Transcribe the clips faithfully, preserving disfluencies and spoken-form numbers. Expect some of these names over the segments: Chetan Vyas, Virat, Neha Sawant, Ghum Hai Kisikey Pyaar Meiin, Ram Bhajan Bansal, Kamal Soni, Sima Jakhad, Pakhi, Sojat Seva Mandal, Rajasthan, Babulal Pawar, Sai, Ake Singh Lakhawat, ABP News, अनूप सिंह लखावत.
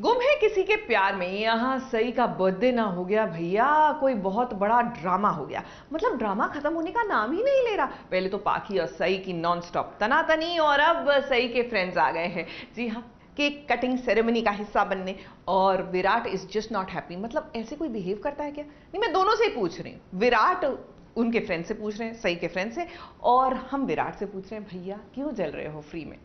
गुम है किसी के प्यार में, यहाँ सई का बर्थडे ना हो गया भैया, कोई बहुत बड़ा ड्रामा हो गया। मतलब ड्रामा खत्म होने का नाम ही नहीं ले रहा। पहले तो पाखी और सई की नॉनस्टॉप तनातनी और अब सई के फ्रेंड्स आ गए हैं, जी हाँ, केक कटिंग सेरेमनी का हिस्सा बनने। और Virat is just not happy. मतलब ऐसे कोई बिहेव करता है क्या? नहीं, मैं दोनों से ही पूछ रही हूँ, विराट उनके फ्रेंड से पूछ रहे हैं, सई के फ्रेंड से, और हम विराट से पूछ रहे हैं, भैया क्यों जल रहे हो फ्री में?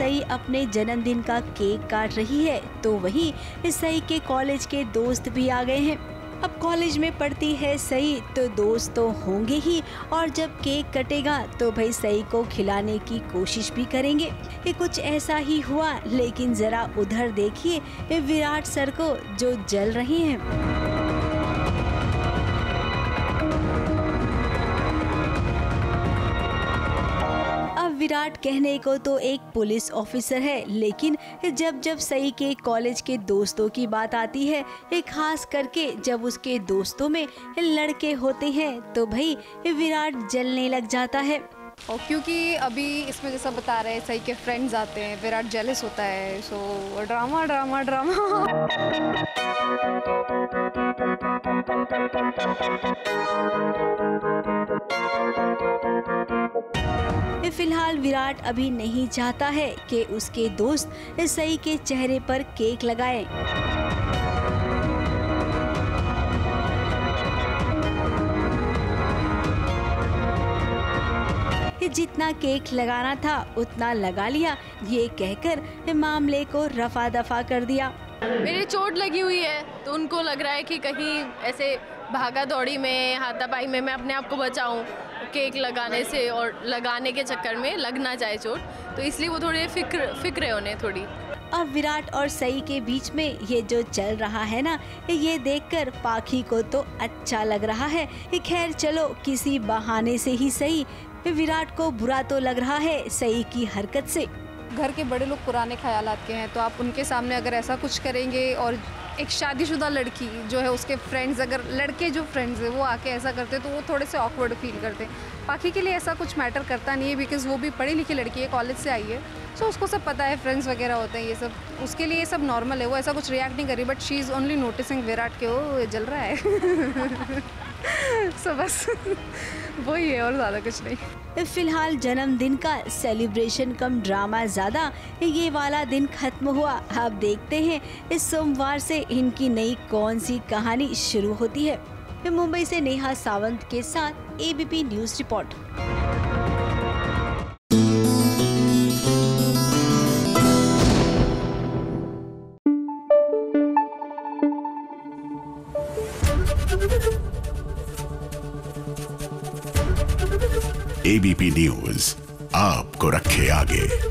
सई अपने जन्मदिन का केक काट रही है तो वहीं सई के कॉलेज के दोस्त भी आ गए हैं। अब कॉलेज में पढ़ती है सई तो दोस्त तो होंगे ही, और जब केक कटेगा तो भाई सई को खिलाने की कोशिश भी करेंगे। ये कुछ ऐसा ही हुआ, लेकिन जरा उधर देखिए विराट सर को जो जल रहे हैं। विराट कहने को तो एक पुलिस ऑफिसर है, लेकिन जब जब सई के कॉलेज के दोस्तों की बात आती है, खास करके जब उसके दोस्तों में लड़के होते हैं, तो भाई विराट जलने लग जाता है। और क्योंकि अभी इसमें जैसा बता रहे हैं सई के फ्रेंड्स आते हैं, विराट जेलस होता है, सो ड्रामा ड्रामा ड्रामा। फिलहाल विराट अभी नहीं चाहता है कि उसके दोस्त सई के चेहरे पर केक लगाएं। जितना केक लगाना था उतना लगा लिया, ये कहकर मामले को रफा दफा कर दिया। मेरे चोट लगी हुई है तो उनको लग रहा है कि कहीं ऐसे भागा दौड़ी में, हाथापाई में मैं अपने आप को बचाऊं केक लगाने से, और लगाने के चक्कर में लगना जाए चोट, तो इसलिए वो थोड़े फिक्र फिक्रे होने थोड़ी। अब विराट और सई के बीच में ये जो चल रहा है ना, ये देखकर पाखी को तो अच्छा लग रहा है। खैर चलो किसी बहाने से ही सही, विराट को बुरा तो लग रहा है सई की हरकत से। घर के बड़े लोग पुराने ख्यालात के हैं, तो आप उनके सामने अगर ऐसा कुछ करेंगे, और एक शादीशुदा लड़की जो है उसके फ्रेंड्स, अगर लड़के जो फ्रेंड्स हैं वो आके ऐसा करते हैं, तो वो थोड़े से ऑकवर्ड फील करते हैं। बाकी के लिए ऐसा कुछ मैटर करता नहीं है, बिकॉज वो भी पढ़ी लिखी लड़की है, कॉलेज से आई है, सो उसको सब पता है, फ्रेंड्स वगैरह होते हैं, ये सब उसके लिए ये सब नॉर्मल है, वो ऐसा कुछ रिएक्ट नहीं करी। But she is only noticing Virat के वो जल रहा है। सो बस वही है और ज़्यादा कुछ नहीं। फिलहाल जन्मदिन का सेलिब्रेशन कम ड्रामा ज़्यादा, ये वाला दिन खत्म हुआ। आप देखते हैं इस सोमवार से इनकी नई कौन सी कहानी शुरू होती है। मुंबई से नेहा सावंत के साथ ABP news report. ABP news आपको रखे आगे।